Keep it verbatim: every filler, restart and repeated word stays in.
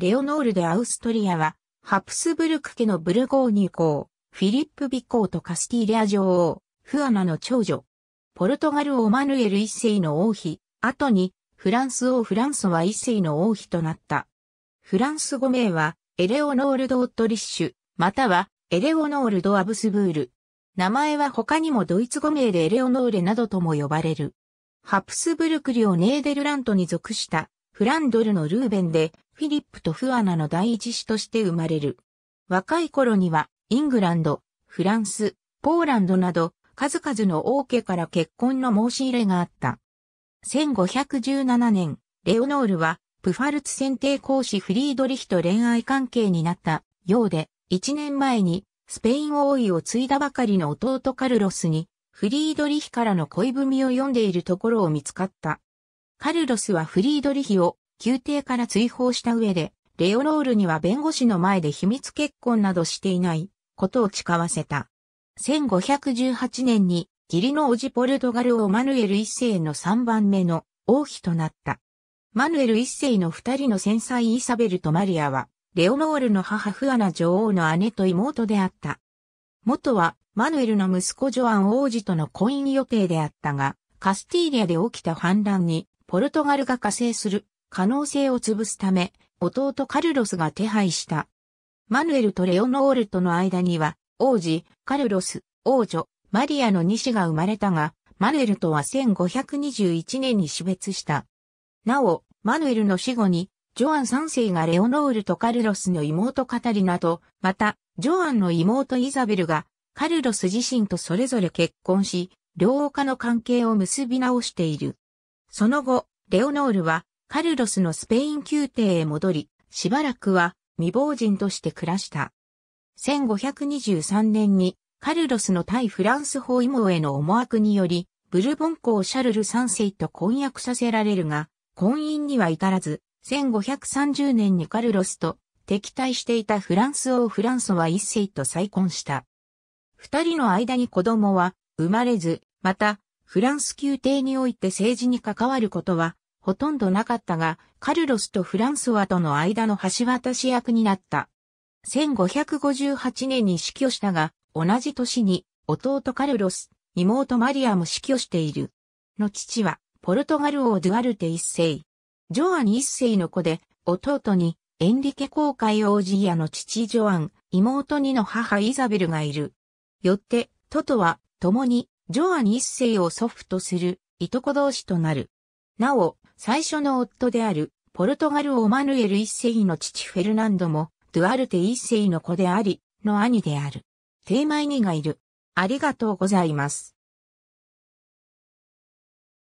レオノール・デ・アウストリアは、ハプスブルク家のブルゴーニュ公、フィリップヴィコート・カスティーリャ女王、フアナの長女。ポルトガル王マヌエル一世の王妃、後にフランス王フランソワ一世の王妃となった。フランス語名は、エレオノール・ド・オットリッシュ、または、エレオノール・ド・アブスブール。名前は他にもドイツ語名でエレオノーレなどとも呼ばれる。ハプスブルク領ネーデルラントに属した、フランドルのルーベンで、フィリップとフアナの第一子として生まれる。若い頃には、イングランド、フランス、ポーランドなど、数々の王家から結婚の申し入れがあった。せんごひゃくじゅうななねん、レオノールは、プファルツ宣帝公子フリードリヒと恋愛関係になったようで、いちねんまえに、スペイン王位を継いだばかりの弟カルロスに、フリードリヒからの恋文を読んでいるところを見つかった。カルロスはフリードリヒを宮廷から追放した上で、レオノールには弁護士の前で秘密結婚などしていないことを誓わせた。せんごひゃくじゅうはちねんに義理の叔父ポルトガル王マヌエル一世のさんばんめの王妃となった。マヌエル一世の二人の繊細イサベルとマリアは、レオノールの母フアナ女王の姉と妹であった。元は、マヌエルの息子ジョアン王子との婚姻予定であったが、カスティーリャで起きた反乱に、ポルトガルが加勢する可能性を潰すため、弟カルロスが手配した。マヌエルとレオノールとの間には、王子、カルロス、王女、マリアの二子が生まれたが、マヌエルとはせんごひゃくにじゅういちねんに死別した。なお、マヌエルの死後に、ジョアン三世がレオノールとカルロスの妹カタリナと、また、ジョアンの妹イザベルが、カルロス自身とそれぞれ結婚し、両家の関係を結び直している。その後、レオノールはカルロスのスペイン宮廷へ戻り、しばらくは未亡人として暮らした。せんごひゃくにじゅうさんねんにカルロスの対フランス包囲網への思惑により、ブルボン公シャルル三世と婚約させられるが、婚姻には至らず、せんごひゃくさんじゅうねんにカルロスと敵対していたフランス王フランソワ一世と再婚した。二人の間に子供は生まれず、また、フランス宮廷において政治に関わることはほとんどなかったが、カルロスとフランソワとの間の橋渡し役になった。せんごひゃくごじゅうはちねんに死去したが、同じ年に弟カルロス、妹マリアも死去している。の父は、ポルトガル王ドゥアルテ一世。ジョアン一世の子で、弟にエンリケ公会王子やの父ジョアン、妹にの母イザベルがいる。よって、トとは、共に、ジョアン一世を祖父とする、いとこ同士となる。なお、最初の夫である、ポルトガル王マヌエル一世の父フェルナンドも、ドゥアルテ一世の子であり、の兄である。テーマイにがいる。ありがとうございます。